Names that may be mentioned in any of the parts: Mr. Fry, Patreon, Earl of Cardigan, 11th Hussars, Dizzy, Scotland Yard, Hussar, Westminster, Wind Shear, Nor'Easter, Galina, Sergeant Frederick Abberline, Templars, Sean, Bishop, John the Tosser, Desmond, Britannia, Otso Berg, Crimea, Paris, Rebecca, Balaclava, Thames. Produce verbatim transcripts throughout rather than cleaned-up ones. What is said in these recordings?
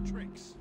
and tricks.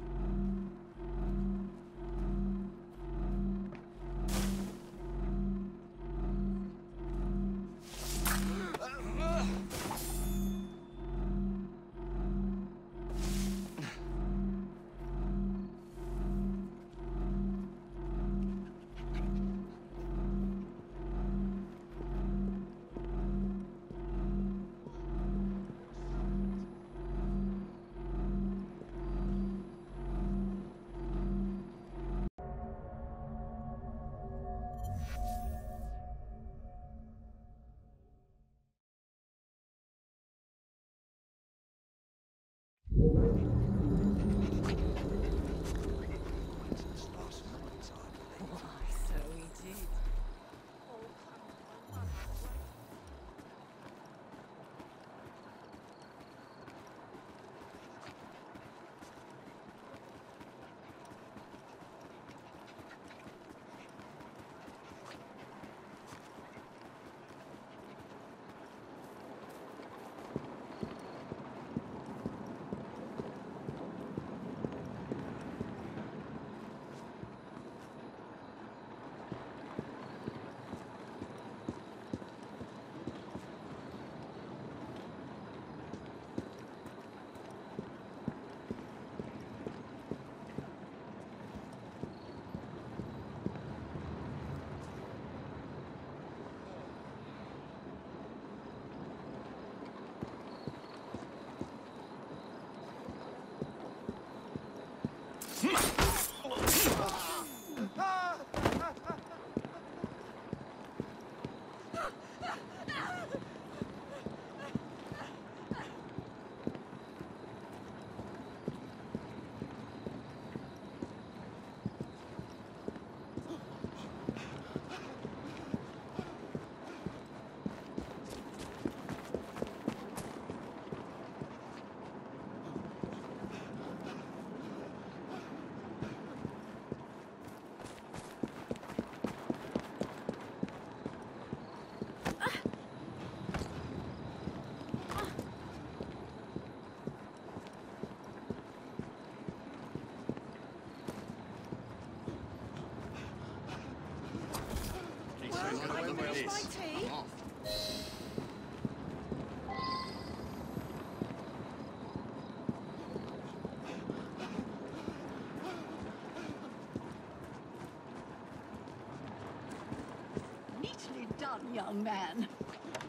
Neatly done, young man.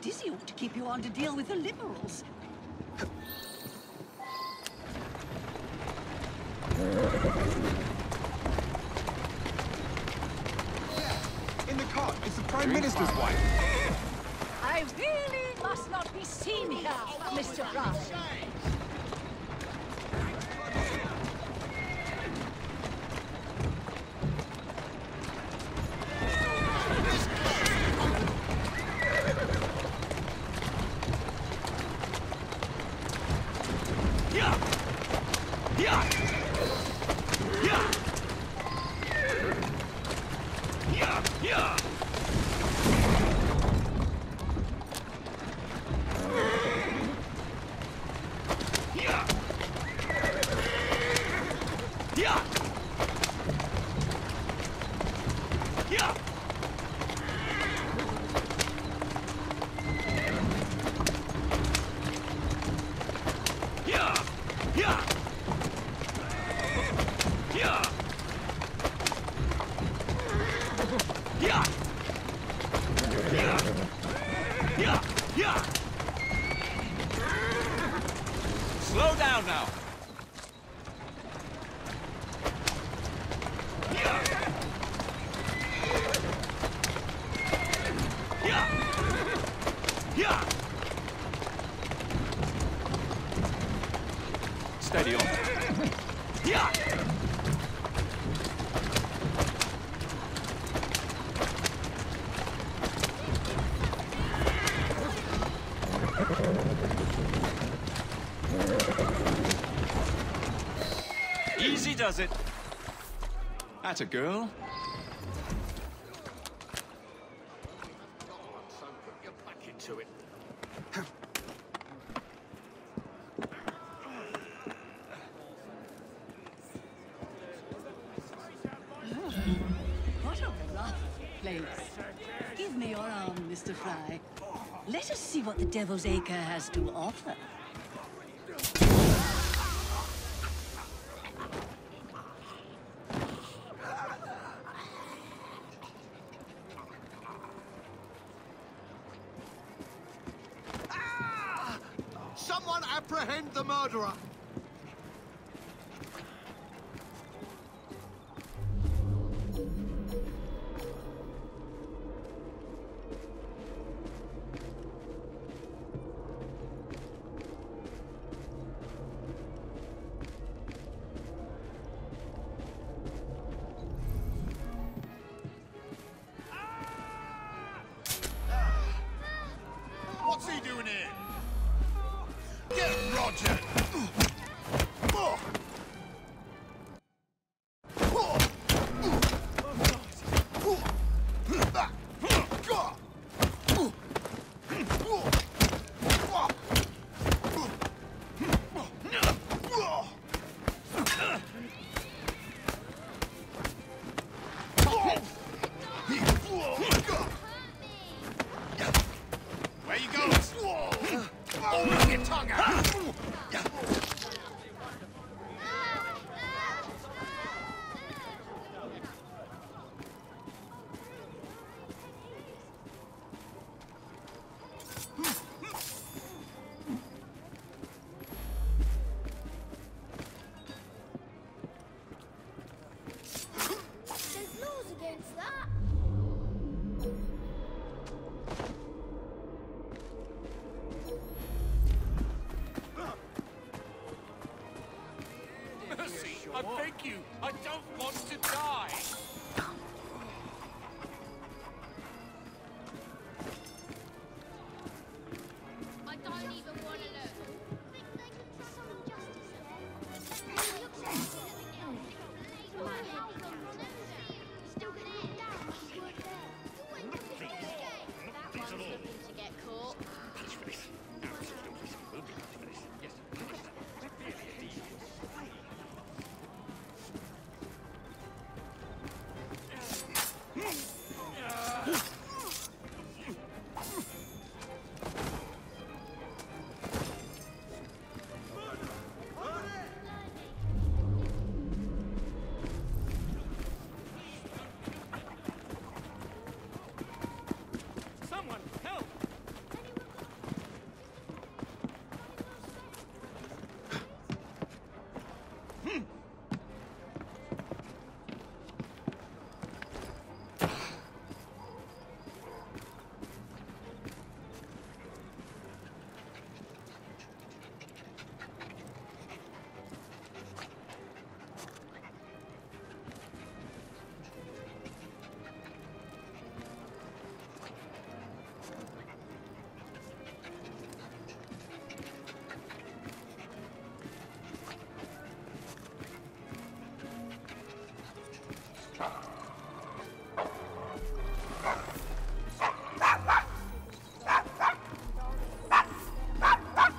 Dizzy ought to keep you on to deal with the Liberals. There, in the cart, it's the Prime Minister's wife. I really must not be seen here, Mister Fry. Easy does it. That's a girl. place. Give me your arm, Mister Fry. Let us see what the Devil's Acre has to offer. Someone apprehend the murderer!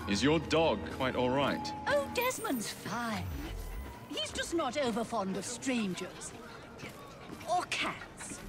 Is your dog quite all right? Oh, Desmond's fine. He's just not over fond of strangers. Or cats.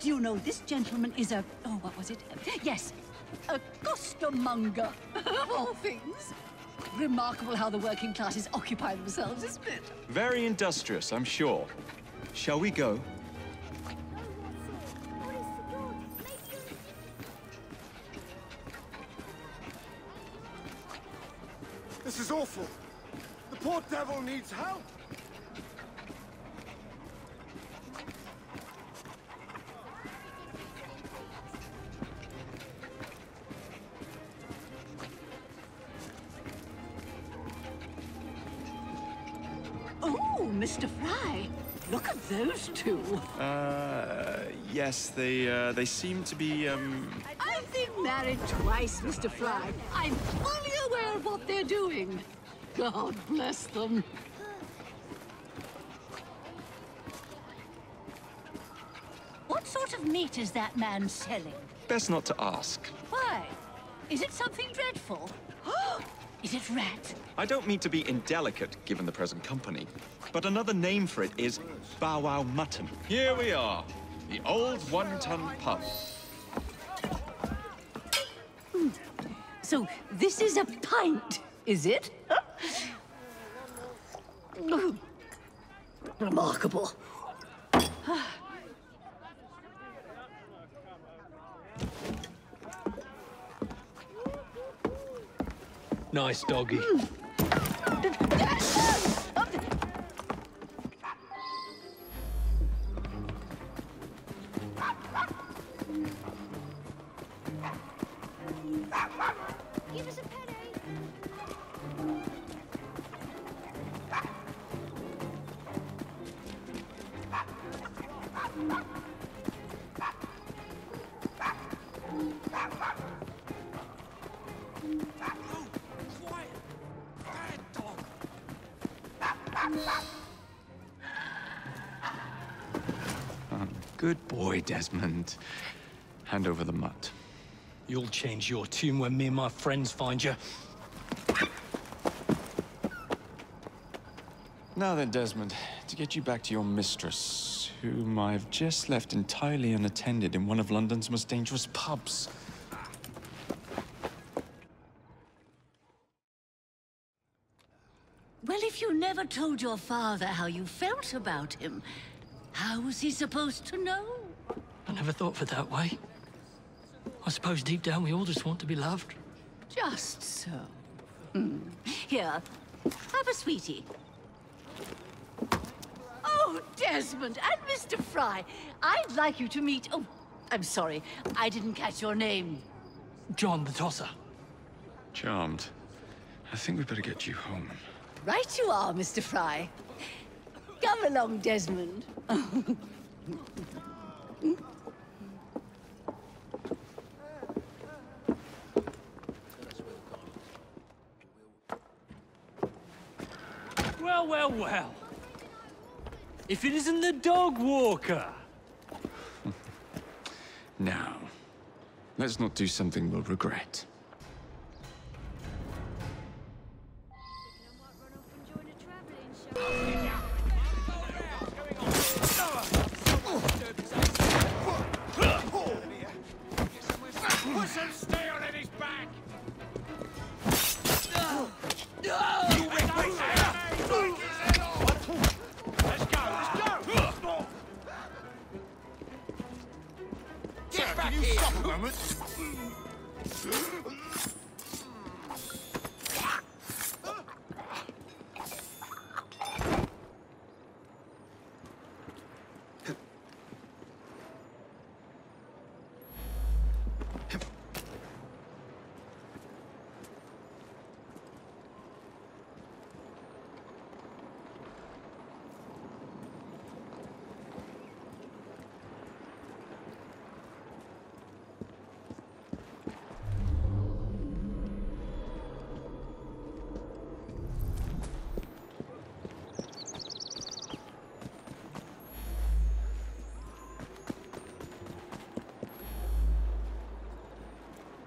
You know, this gentleman is a... oh, what was it? Yes, a costermonger, of all things. Remarkable how the working classes occupy themselves, isn't it? Very industrious, I'm sure. Shall we go? This is awful. The poor devil needs help. Oh, Mister Fry, look at those two. Uh, yes, they uh, they seem to be. Um... I've been married twice, Mister Fry. I'm fully aware of what they're doing. God bless them. What sort of meat is that man selling? Best not to ask. Why? Is it something dreadful? Is it rat? I don't mean to be indelicate, given the present company, but another name for it is bow wow mutton. Here we are, the old one-ton pub. Mm. So this is a pint, is it? Huh? Remarkable. Nice doggy. Give us a penny. Good boy, Desmond. Hand over the mutt. You'll change your tune when me and my friends find you. Now then, Desmond, to get you back to your mistress, whom I've just left entirely unattended in one of London's most dangerous pubs. Well, if you never told your father how you felt about him, how was he supposed to know? I never thought of it that way. I suppose deep down we all just want to be loved. Just so. Mm. Here, have a sweetie. Oh, Desmond and Mister Fry, I'd like you to meet... Oh, I'm sorry, I didn't catch your name. John the Tosser. Charmed. I think we'd better get you home. Right you are, Mister Fry. Come along, Desmond. Well, well, well. If it isn't the dog walker. Now, let's not do something we'll regret.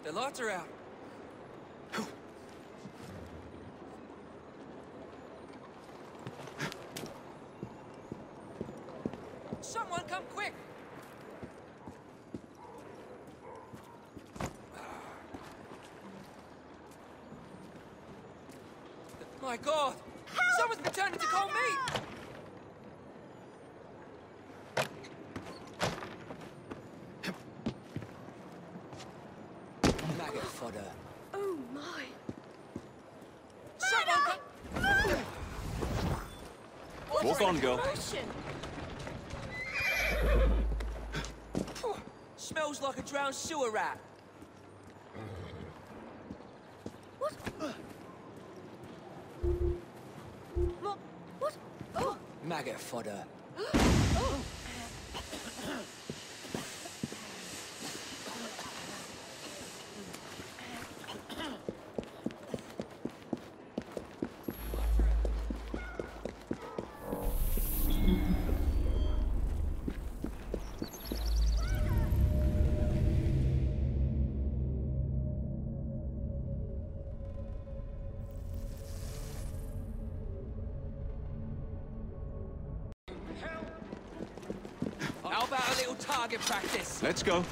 The lights are out. Someone come quick. My God. Help! Someone's pretending to call me. Oh my! Walk on, girl. Smells like a drowned sewer rat. What? What? What? Oh. Maggot fodder. Oh. Target practice. Let's go.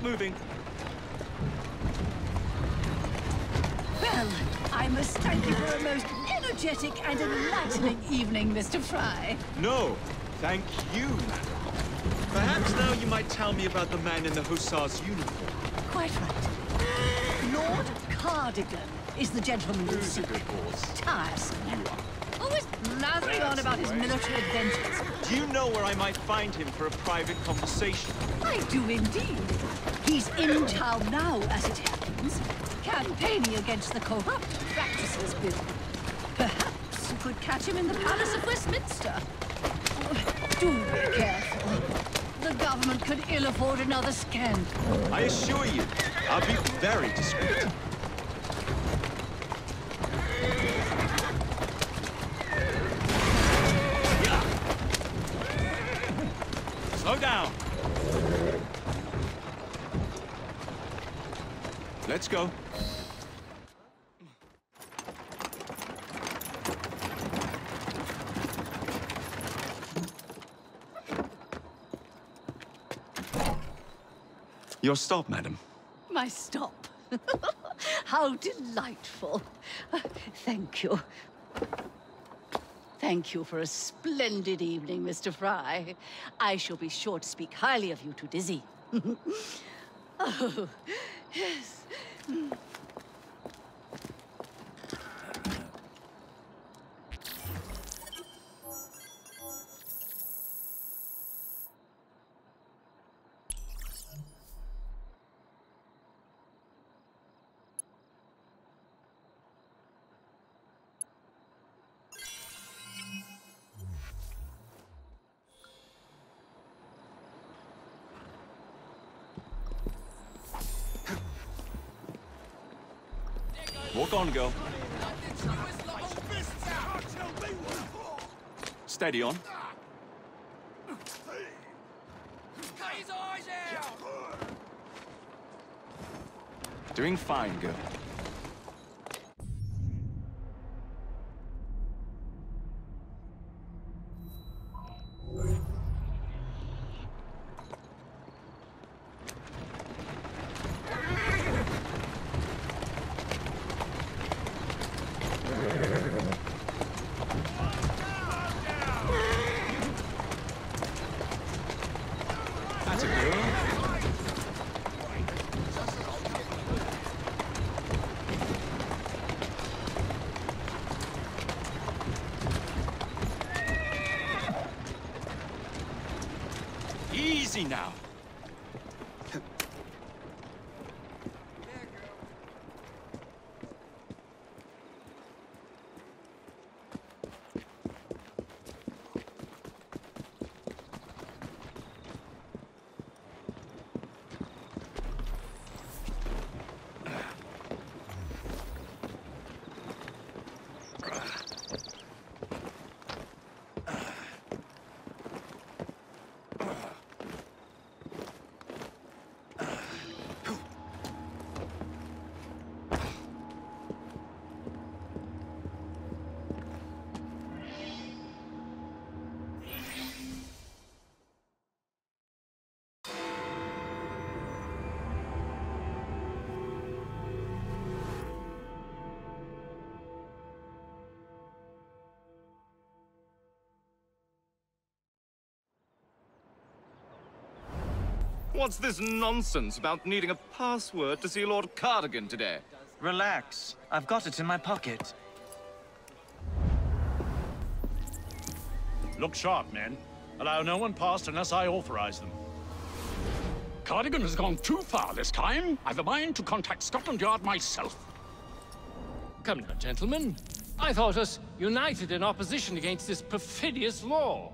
Moving. Well, I must thank you for a most energetic and enlightening evening, Mister Fry. No, thank you, madam. Perhaps now you might tell me about the man in the Hussar's uniform. Quite right. Lord Cardigan is the gentleman you seek. Tiresome. You are. Always blathering on about his military adventures. Do you know where I might find him for a private conversation? I do indeed. He's in town now, as it happens, campaigning against the Corrupt Practices Bill. Perhaps you could catch him in the Palace of Westminster. Oh, do be careful. The government could ill afford another scandal. I assure you, I'll be very discreet. Slow down. Let's go. Your stop, madam. My stop? How delightful. Uh, thank you. Thank you for a splendid evening, Mister Fry. I shall be sure to speak highly of you to Dizzy. Oh, yes. Hmm. Walk on, girl. Steady on. Doing fine, girl. Now. What's this nonsense about needing a password to see Lord Cardigan today? Relax. I've got it in my pocket. Look sharp, men. Allow no one past unless I authorize them. Cardigan has gone too far this time. I've a mind to contact Scotland Yard myself. Come now, gentlemen. I thought us united in opposition against this perfidious law.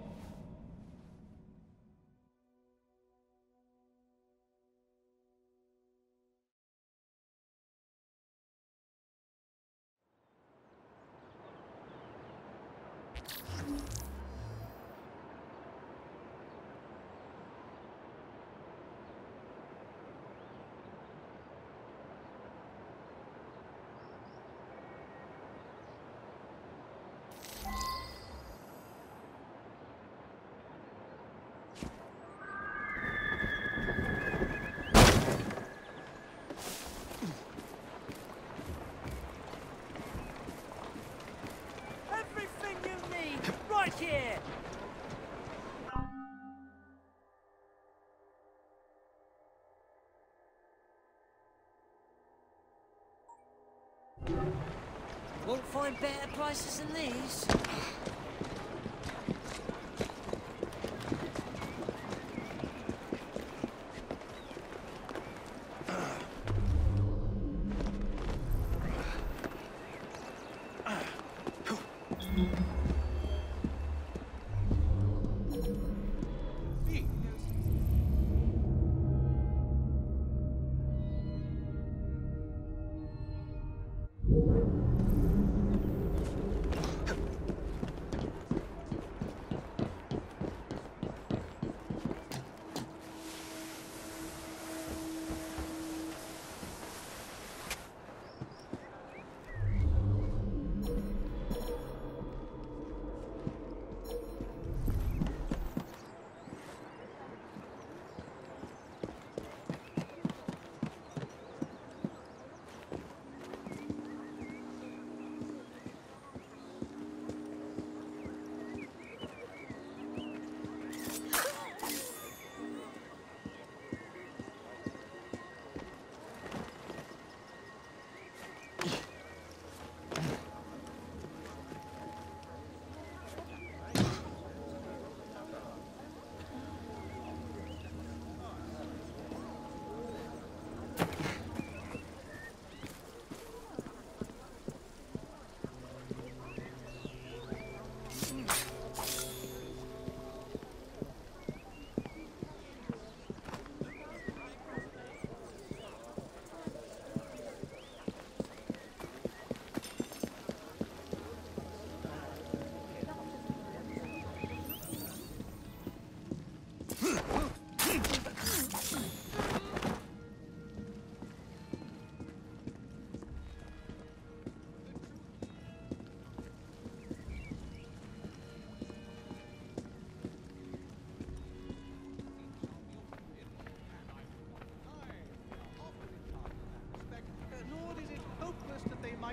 Won't find better prices than these.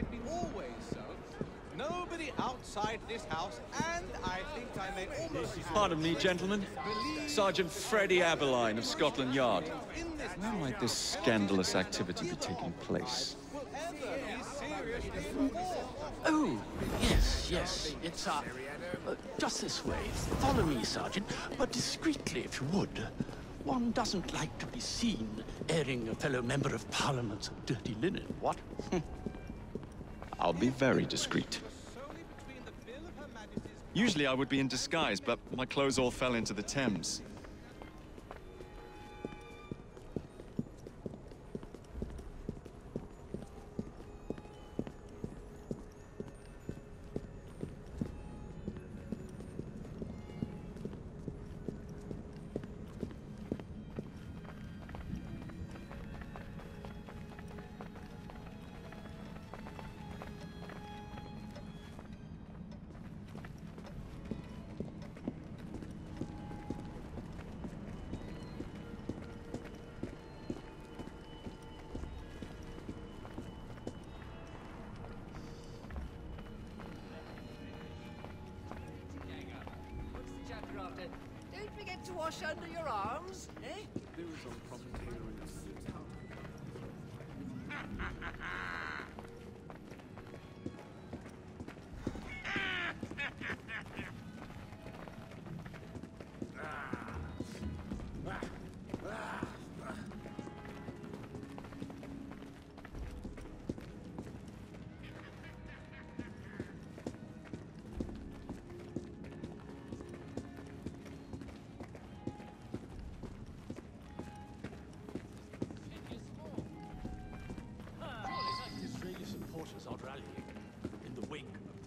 Be always so. Nobody outside this house, and I think I may almost... Pardon me, gentlemen. Sergeant Frederick Abberline of Scotland Yard. Where might this scandalous activity be taking place? Oh, yes, yes. It's, uh, uh, just this way. Follow me, Sergeant, but discreetly, if you would. One doesn't like to be seen airing a fellow member of Parliament's dirty linen, what? I'll be very discreet. Usually I would be in disguise, but my clothes all fell into the Thames.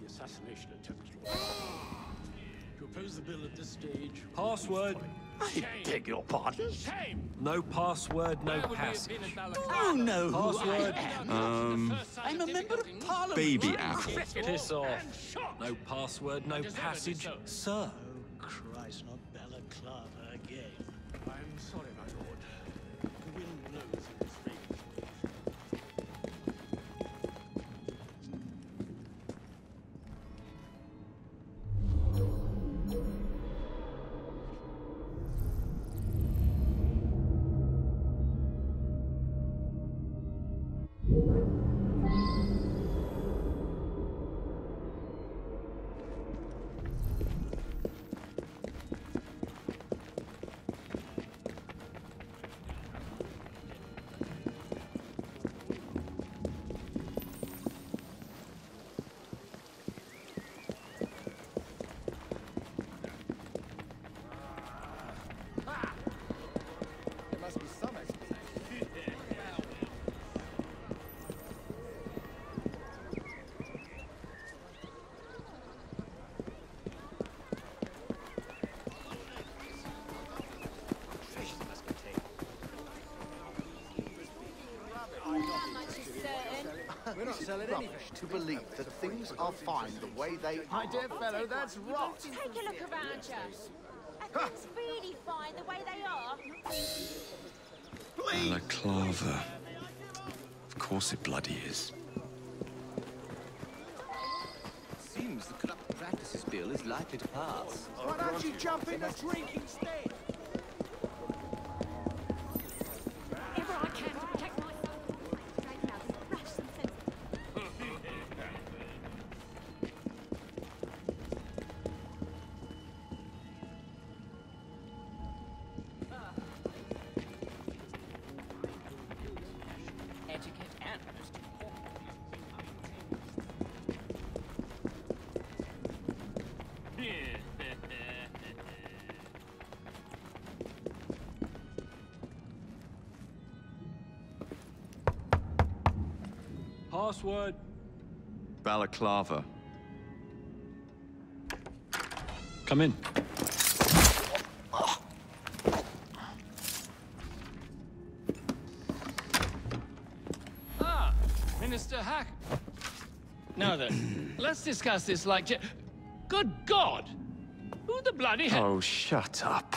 Assassination attempt. To oppose the bill at this stage. Password. I beg your pardon. Shame. No password, no passage. Oh no. Password. Um. I'm a member of Parliament. Baby apple. Piss off. No password, no passage, sir. Oh Christ, not Balaclava again. I'm sorry, my lord. The wind blows in this region. We're not selling rubbish to believe that things are fine the way they are. My dear fellow, that's rot. Take a look around you. Are things really fine the way they are? Please. Balaclava. Of course it bloody is. Seems the corrupt practices bill is likely to pass. Why don't you jump in and drink instead? Password. Balaclava. Come in. Ah, Minister Hack. Now then, let's discuss this like... Good God! Who the bloody heck? Oh, shut up.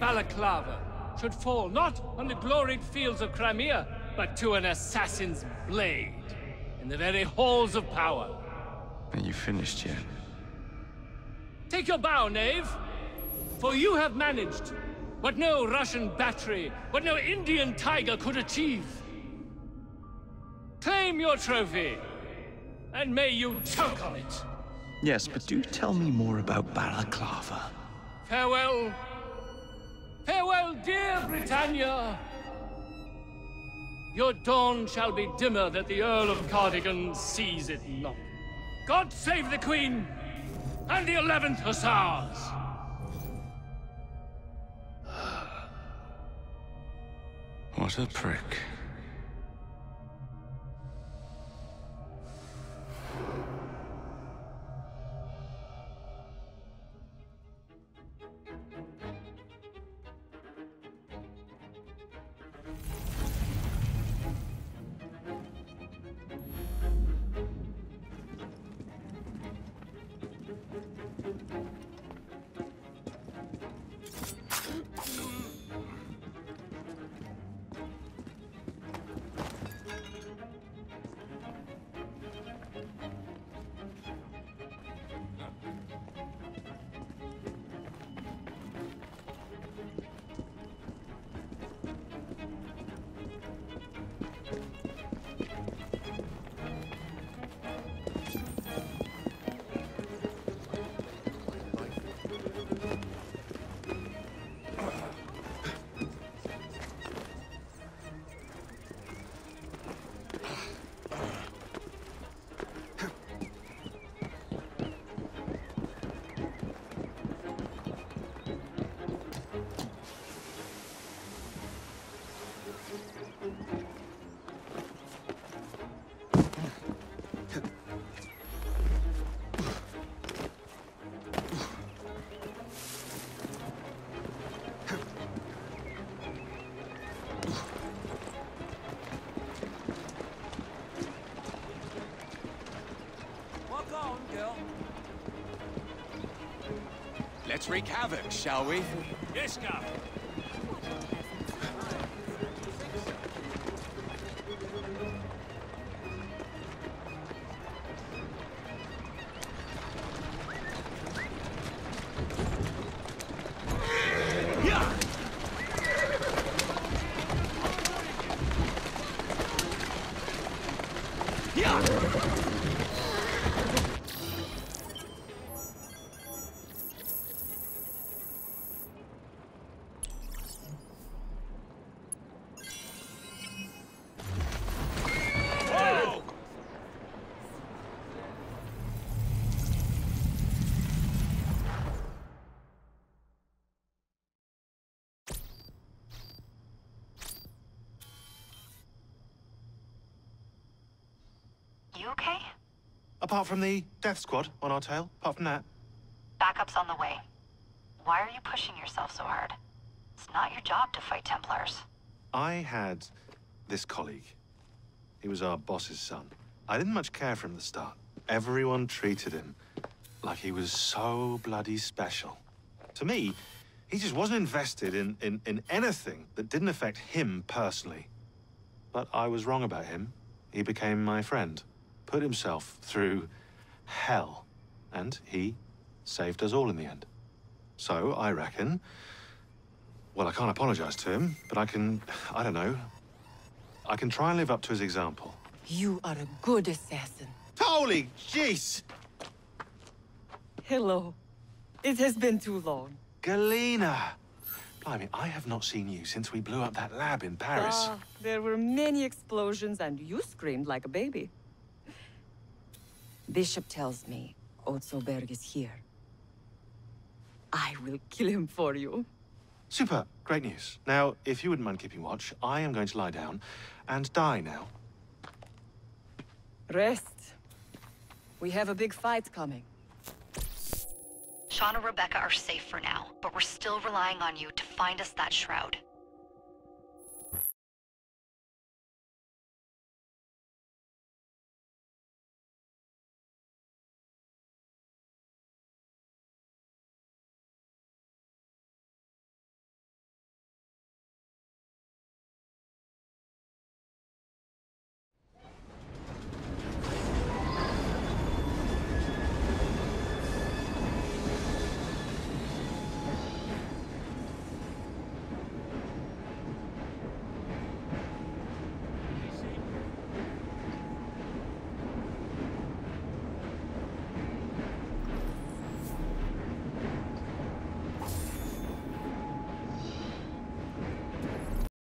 Balaclava should fall not on the gloried fields of Crimea, but to an assassin's blade in the very halls of power. Are you finished yet? Take your bow, knave, for you have managed what no Russian battery, what no Indian tiger could achieve. Claim your trophy, and may you choke on it. Yes, but do tell me more about Balaclava. Farewell. Farewell, dear Britannia! Your dawn shall be dimmer that the Earl of Cardigan sees it not. God save the Queen and the eleventh Hussars! What a prick. Thank you. Let's wreak havoc, shall we? Yes, Captain. Okay? Apart from the death squad on our tail, apart from that. Backup's on the way. Why are you pushing yourself so hard? It's not your job to fight Templars. I had this colleague. He was our boss's son. I didn't much care for him at the start. Everyone treated him like he was so bloody special. To me, he just wasn't invested in, in, in anything that didn't affect him personally. But I was wrong about him. He became my friend. Put himself through hell, and he saved us all in the end. So I reckon, well, I can't apologize to him, but I can, I don't know, I can try and live up to his example. You are a good assassin. Holy jeez! Hello. It has been too long. Galina! Blimey, I have not seen you since we blew up that lab in Paris. Ah, there were many explosions, and you screamed like a baby. Bishop tells me Otso Berg is here. I will kill him for you. Super. Great news. Now, if you wouldn't mind keeping watch, I am going to lie down and die now. Rest. We have a big fight coming. Sean and Rebecca are safe for now, but we're still relying on you to find us that shroud.